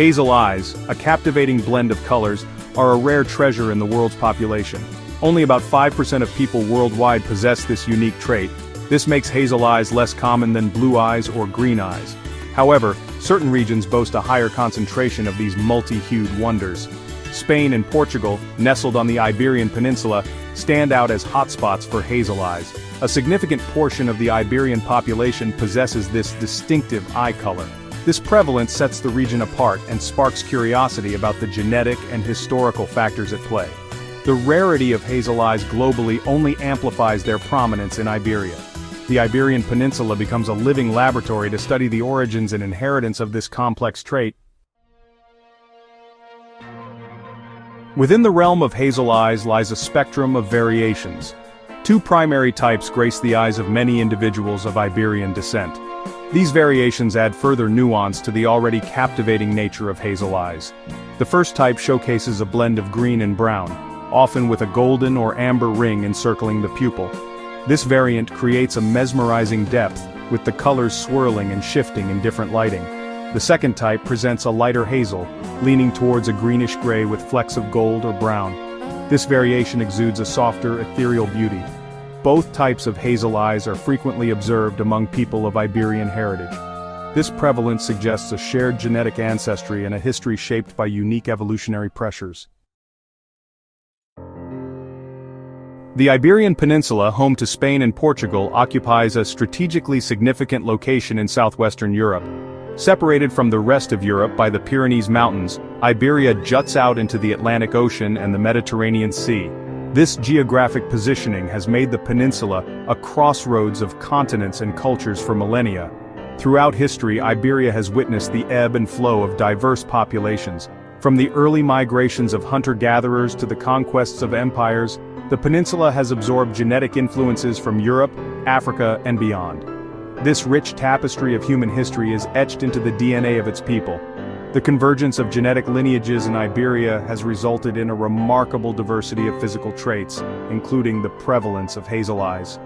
Hazel eyes, a captivating blend of colors, are a rare treasure in the world's population. Only about 5% of people worldwide possess this unique trait. This makes hazel eyes less common than blue eyes or green eyes. However, certain regions boast a higher concentration of these multi-hued wonders. Spain and Portugal, nestled on the Iberian Peninsula, stand out as hotspots for hazel eyes. A significant portion of the Iberian population possesses this distinctive eye color. This prevalence sets the region apart and sparks curiosity about the genetic and historical factors at play. The rarity of hazel eyes globally only amplifies their prominence in Iberia. The Iberian Peninsula becomes a living laboratory to study the origins and inheritance of this complex trait. Within the realm of hazel eyes lies a spectrum of variations. Two primary types grace the eyes of many individuals of Iberian descent. These variations add further nuance to the already captivating nature of hazel eyes. The first type showcases a blend of green and brown, often with a golden or amber ring encircling the pupil. This variant creates a mesmerizing depth, with the colors swirling and shifting in different lighting. The second type presents a lighter hazel, leaning towards a greenish-gray with flecks of gold or brown. This variation exudes a softer, ethereal beauty. Both types of hazel eyes are frequently observed among people of Iberian heritage. This prevalence suggests a shared genetic ancestry and a history shaped by unique evolutionary pressures. The Iberian Peninsula, home to Spain and Portugal, occupies a strategically significant location in southwestern Europe. Separated from the rest of Europe by the Pyrenees Mountains, Iberia juts out into the Atlantic Ocean and the Mediterranean Sea. This geographic positioning has made the peninsula a crossroads of continents and cultures for millennia. Throughout history, Iberia has witnessed the ebb and flow of diverse populations. From the early migrations of hunter-gatherers to the conquests of empires, the peninsula has absorbed genetic influences from Europe, Africa, and beyond. This rich tapestry of human history is etched into the DNA of its people. The convergence of genetic lineages in Iberia has resulted in a remarkable diversity of physical traits, including the prevalence of hazel eyes.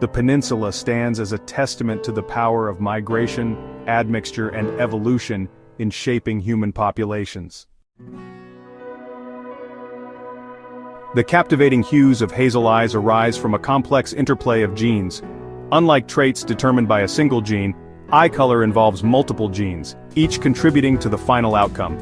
The peninsula stands as a testament to the power of migration, admixture, and evolution in shaping human populations. The captivating hues of hazel eyes arise from a complex interplay of genes. Unlike traits determined by a single gene, eye color involves multiple genes, each contributing to the final outcome.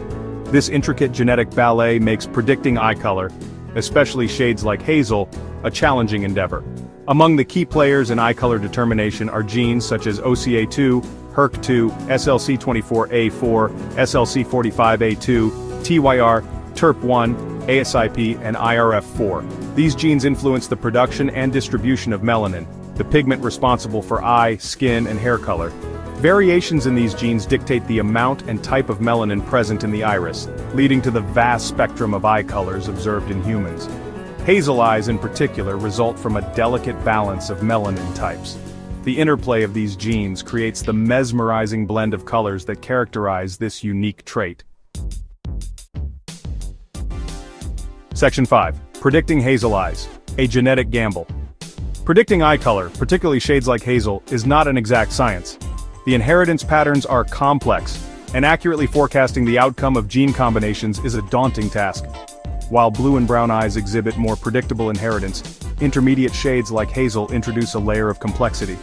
This intricate genetic ballet makes predicting eye color, especially shades like hazel, a challenging endeavor. Among the key players in eye color determination are genes such as OCA2, HERC2, SLC24A4, SLC45A2, TYR, TERP1, ASIP, and IRF4. These genes influence the production and distribution of melanin, the pigment responsible for eye, skin, and hair color. Variations in these genes dictate the amount and type of melanin present in the iris, leading to the vast spectrum of eye colors observed in humans. Hazel eyes in particular result from a delicate balance of melanin types. The interplay of these genes creates the mesmerizing blend of colors that characterize this unique trait. Section 5. Predicting hazel eyes, a genetic gamble. Predicting eye color, particularly shades like hazel, is not an exact science. The inheritance patterns are complex, and accurately forecasting the outcome of gene combinations is a daunting task. While blue and brown eyes exhibit more predictable inheritance, intermediate shades like hazel introduce a layer of complexity.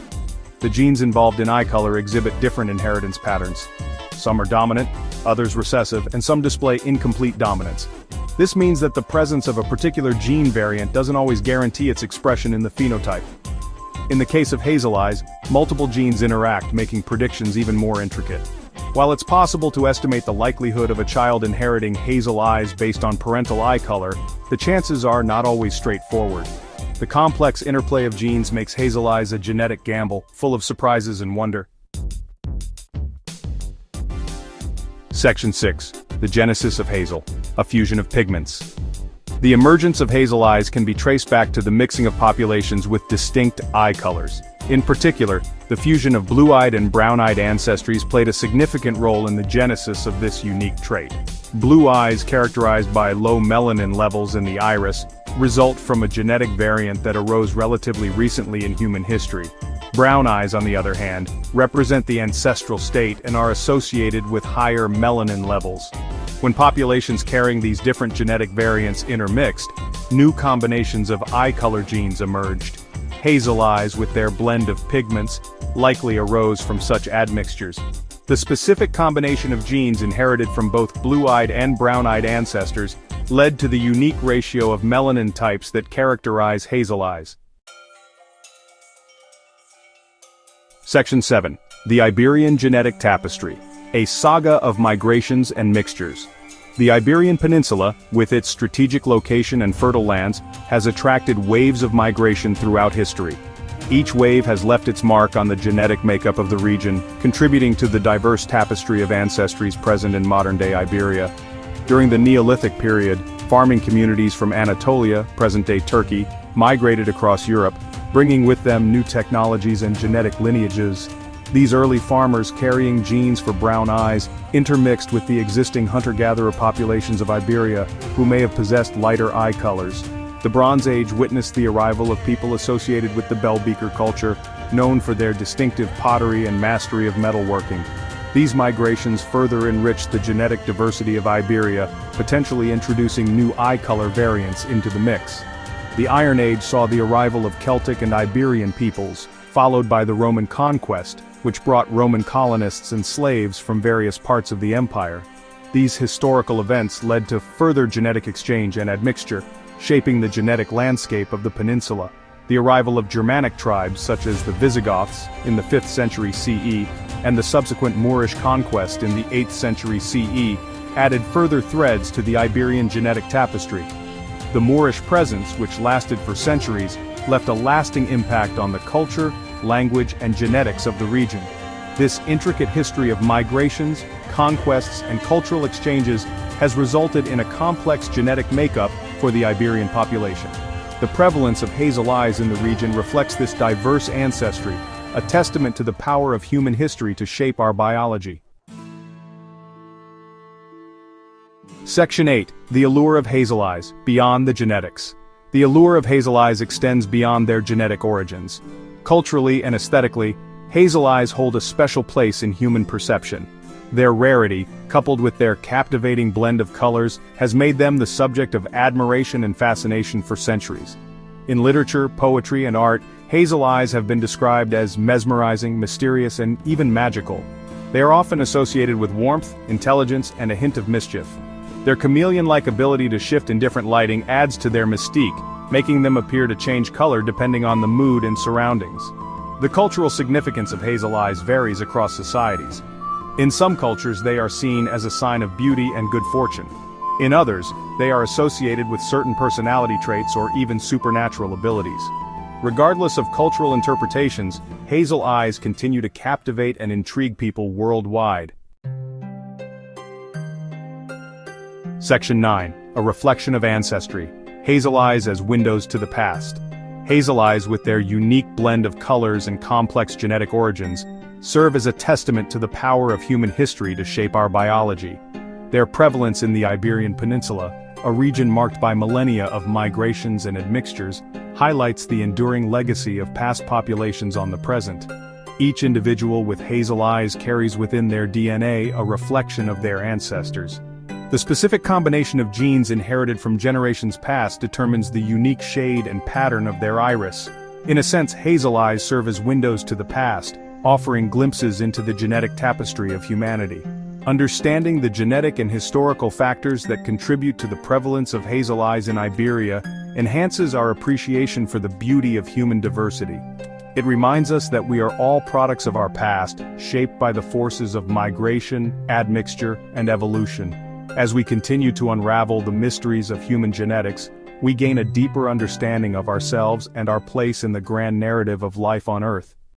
The genes involved in eye color exhibit different inheritance patterns. Some are dominant, others recessive, and some display incomplete dominance. This means that the presence of a particular gene variant doesn't always guarantee its expression in the phenotype. In the case of hazel eyes, multiple genes interact, making predictions even more intricate. While it's possible to estimate the likelihood of a child inheriting hazel eyes based on parental eye color, the chances are not always straightforward. The complex interplay of genes makes hazel eyes a genetic gamble, full of surprises and wonder. Section 6. The genesis of hazel, a fusion of pigments. The emergence of hazel eyes can be traced back to the mixing of populations with distinct eye colors. In particular, the fusion of blue-eyed and brown-eyed ancestries played a significant role in the genesis of this unique trait. Blue eyes, characterized by low melanin levels in the iris, result from a genetic variant that arose relatively recently in human history. Brown eyes, on the other hand, represent the ancestral state and are associated with higher melanin levels. When populations carrying these different genetic variants intermixed, new combinations of eye color genes emerged. Hazel eyes, with their blend of pigments, likely arose from such admixtures. The specific combination of genes inherited from both blue-eyed and brown-eyed ancestors led to the unique ratio of melanin types that characterize hazel eyes. Section 7. The Iberian Genetic Tapestry: A Saga of Migrations and Mixtures. The Iberian Peninsula, with its strategic location and fertile lands, has attracted waves of migration throughout history. Each wave has left its mark on the genetic makeup of the region, contributing to the diverse tapestry of ancestries present in modern-day Iberia. During the Neolithic period, farming communities from Anatolia, present-day Turkey, migrated across Europe, bringing with them new technologies and genetic lineages. These early farmers, carrying genes for brown eyes, intermixed with the existing hunter-gatherer populations of Iberia, who may have possessed lighter eye colors. The Bronze Age witnessed the arrival of people associated with the Belbeker culture, known for their distinctive pottery and mastery of metalworking. These migrations further enriched the genetic diversity of Iberia, potentially introducing new eye color variants into the mix. The Iron Age saw the arrival of Celtic and Iberian peoples, followed by the Roman conquest, which brought Roman colonists and slaves from various parts of the empire. These historical events led to further genetic exchange and admixture, shaping the genetic landscape of the peninsula. The arrival of Germanic tribes such as the Visigoths in the 5th century CE and the subsequent Moorish conquest in the 8th century CE added further threads to the Iberian genetic tapestry. The Moorish presence, which lasted for centuries, left a lasting impact on the culture, language, and genetics of the region. This intricate history of migrations, conquests, and cultural exchanges has resulted in a complex genetic makeup for the Iberian population. The prevalence of hazel eyes in the region reflects this diverse ancestry, a testament to the power of human history to shape our biology. Section 8. The allure of hazel eyes, beyond the genetics. The allure of hazel eyes extends beyond their genetic origins. Culturally and aesthetically, hazel eyes hold a special place in human perception. Their rarity, coupled with their captivating blend of colors, has made them the subject of admiration and fascination for centuries. In literature, poetry, and art, hazel eyes have been described as mesmerizing, mysterious, and even magical. They are often associated with warmth, intelligence, and a hint of mischief. Their chameleon-like ability to shift in different lighting adds to their mystique, making them appear to change color depending on the mood and surroundings. The cultural significance of hazel eyes varies across societies. In some cultures, they are seen as a sign of beauty and good fortune. In others, they are associated with certain personality traits or even supernatural abilities. Regardless of cultural interpretations, hazel eyes continue to captivate and intrigue people worldwide. Section 9. A reflection of ancestry. Hazel eyes as windows to the past. Hazel eyes, with their unique blend of colors and complex genetic origins, serve as a testament to the power of human history to shape our biology. Their prevalence in the Iberian Peninsula, a region marked by millennia of migrations and admixtures, highlights the enduring legacy of past populations on the present. Each individual with hazel eyes carries within their DNA a reflection of their ancestors. The specific combination of genes inherited from generations past determines the unique shade and pattern of their iris. In a sense, hazel eyes serve as windows to the past, offering glimpses into the genetic tapestry of humanity. Understanding the genetic and historical factors that contribute to the prevalence of hazel eyes in Iberia enhances our appreciation for the beauty of human diversity. It reminds us that we are all products of our past, shaped by the forces of migration, admixture, and evolution. As we continue to unravel the mysteries of human genetics, we gain a deeper understanding of ourselves and our place in the grand narrative of life on Earth.